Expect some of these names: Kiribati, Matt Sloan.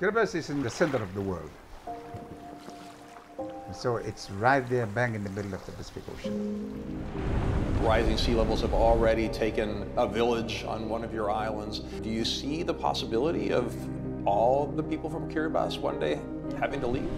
Kiribati is in the center of the world. So it's right there, bang in the middle of the Pacific Ocean. Rising sea levels have already taken a village on one of your islands. Do you see the possibility of all the people from Kiribati one day having to leave?